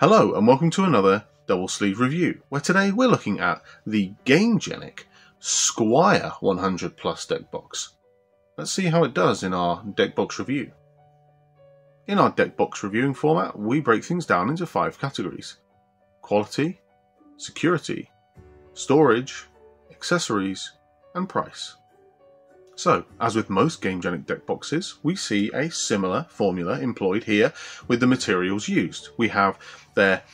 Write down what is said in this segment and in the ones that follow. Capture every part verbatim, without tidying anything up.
Hello and welcome to another DoubleSleeved Review, where today we're looking at the Gamegenic Squire one hundred plus deck box. Let's see how it does in our deck box review. In our deck box reviewing format, we break things down into five categories: quality, security, storage, accessories, and price. So, as with most Gamegenic deck boxes, we see a similar formula employed here with the materials used. We have their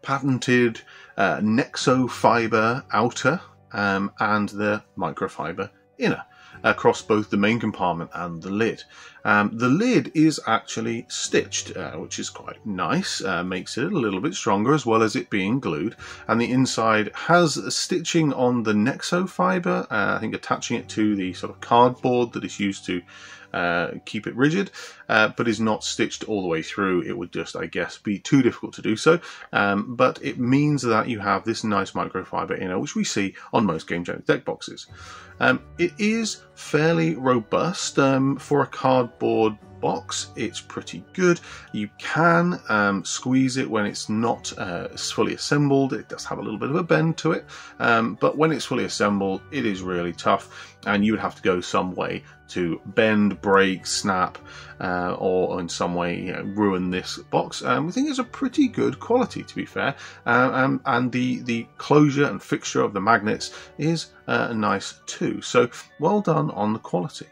patented uh, Nexo fiber outer um, and the microfiber inner across both the main compartment and the lid. Um, the lid is actually stitched, uh, which is quite nice, uh, makes it a little bit stronger as well as it being glued, and the inside has a stitching on the Nexo fiber, uh, I think attaching it to the sort of cardboard that is used to uh, keep it rigid, uh, but is not stitched all the way through. It would just, I guess, be too difficult to do so, um, but it means that you have this nice microfiber inner, which we see on most Gamegenic deck boxes. Um, it is fairly robust um, for a cardboard board box. It's pretty good. You can um, squeeze it when it's not uh, fully assembled. It does have a little bit of a bend to it, um, but when it's fully assembled it is really tough, and you would have to go some way to bend, break, snap, uh, or in some way, you know, ruin this box. Um, we think it's a pretty good quality, to be fair, um, um, and the, the closure and fixture of the magnets is uh, nice too, so well done on the quality.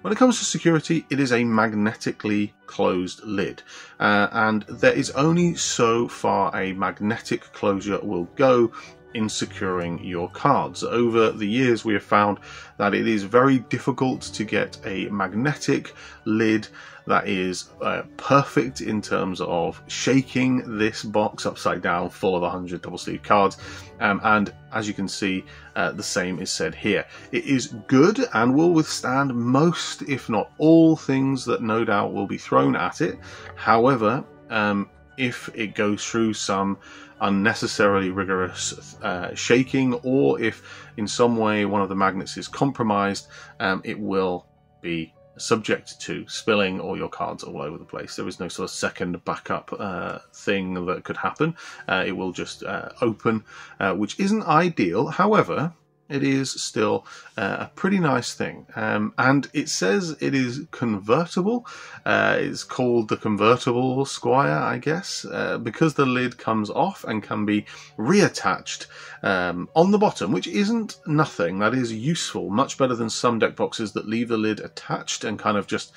When it comes to security, it is a magnetically closed lid, uh, and there is only so far a magnetic closure will go in securing your cards. Over the years we have found that it is very difficult to get a magnetic lid that is uh, perfect in terms of shaking this box upside down full of one hundred double sleeve cards, um, and as you can see, uh, the same is said here. It is good and will withstand most, if not all, things that no doubt will be thrown at it. However, um, if it goes through some unnecessarily rigorous uh, shaking, or if in some way one of the magnets is compromised, um, it will be subject to spilling all your cards all over the place. There is no sort of second backup uh, thing that could happen. Uh, it will just uh, open, uh, which isn't ideal. However, it is still uh, a pretty nice thing, um, and it says it is convertible. Uh, it's called the convertible Squire, I guess, uh, because the lid comes off and can be reattached um, on the bottom, which isn't nothing. That is useful, much better than some deck boxes that leave the lid attached and kind of just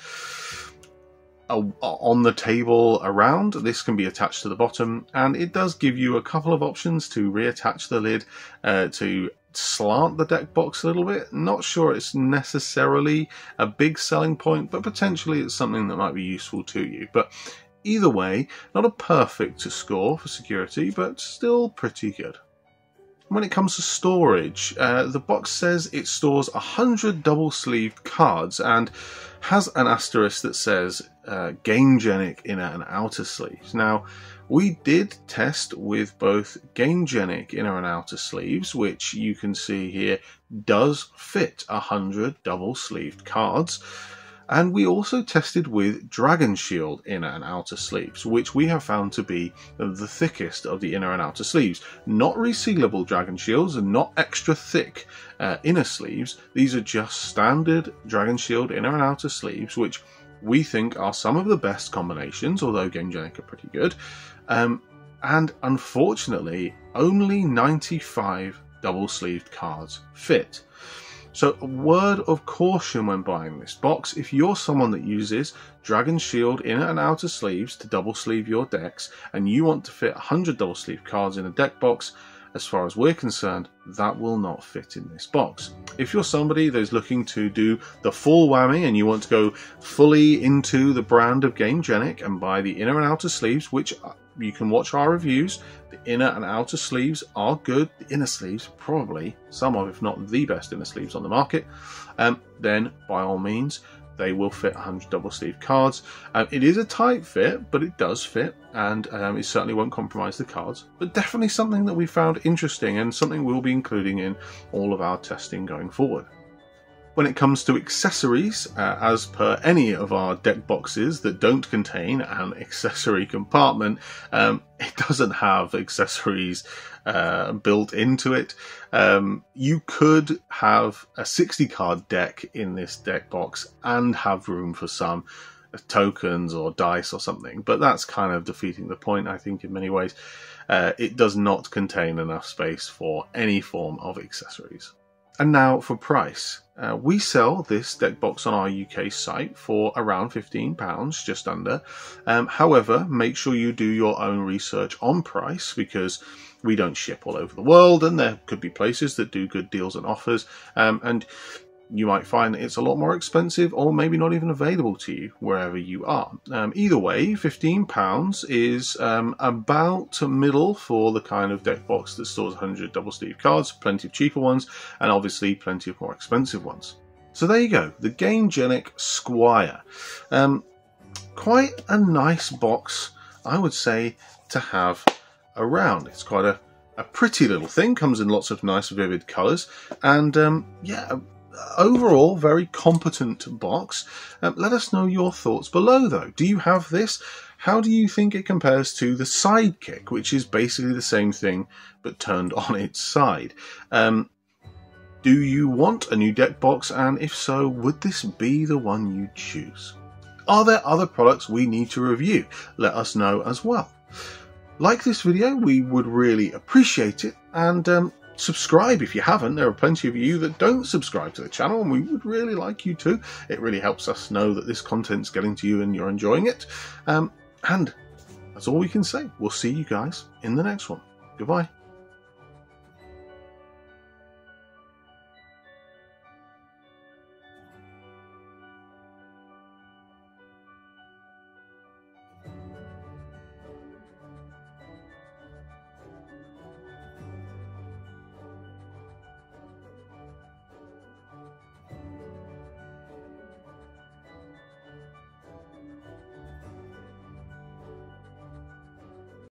on the table around. This can be attached to the bottom, and it does give you a couple of options to reattach the lid, uh, to slant the deck box a little bit. Not sure it's necessarily a big selling point, but potentially it's something that might be useful to you. But either way, not a perfect score for security, but still pretty good. When it comes to storage, uh, the box says it stores one hundred double-sleeved cards and has an asterisk that says uh, Gamegenic inner and outer sleeves. Now, we did test with both Gamegenic inner and outer sleeves, which you can see here does fit one hundred double-sleeved cards. And we also tested with Dragon Shield inner and outer sleeves, which we have found to be the thickest of the inner and outer sleeves. Not resealable Dragon Shields and not extra thick uh, inner sleeves. These are just standard Dragon Shield inner and outer sleeves, which we think are some of the best combinations, although Gamegenic are pretty good. Um, and unfortunately, only ninety-five double-sleeved cards fit. So a word of caution when buying this box: if you're someone that uses Dragon Shield inner and outer sleeves to double sleeve your decks, and you want to fit one hundred double sleeve cards in a deck box, as far as we're concerned, that will not fit in this box. If you're somebody that is looking to do the full whammy and you want to go fully into the brand of Gamegenic and buy the inner and outer sleeves, which you can watch our reviews, the inner and outer sleeves are good. The inner sleeves, probably some of, if not the best inner sleeves on the market, um, then by all means, they will fit one hundred double sleeve cards. Um, it is a tight fit, but it does fit, and um, it certainly won't compromise the cards, but definitely something that we found interesting and something we'll be including in all of our testing going forward. When it comes to accessories, uh, as per any of our deck boxes that don't contain an accessory compartment, um, it doesn't have accessories uh, built into it. Um, you could have a sixty card deck in this deck box and have room for some tokens or dice or something, but that's kind of defeating the point, I think, in many ways. Uh, it does not contain enough space for any form of accessories. And now for price. Uh, we sell this deck box on our U K site for around fifteen pounds, just under. Um, however, make sure you do your own research on price, because we don't ship all over the world and there could be places that do good deals and offers. Um, and you might find that it's a lot more expensive or maybe not even available to you wherever you are. Um, either way, fifteen pounds is um, about middle for the kind of deck box that stores one hundred double sleeve cards, plenty of cheaper ones, and obviously plenty of more expensive ones. So there you go, the Gamegenic Squire. Um, quite a nice box, I would say, to have around. It's quite a, a pretty little thing, comes in lots of nice vivid colours, and um, yeah, overall, very competent box. Um, let us know your thoughts below, though. Do you have this? How do you think it compares to the Sidekick, which is basically the same thing but turned on its side? Um, do you want a new deck box? And if so, would this be the one you choose? Are there other products we need to review? Let us know as well. Like this video, we would really appreciate it. And um, subscribe if you haven't. There are plenty of you that don't subscribe to the channel, and we would really like you to. It really helps us know that this content's getting to you and you're enjoying it. Um, and that's all we can say. We'll see you guys in the next one. Goodbye.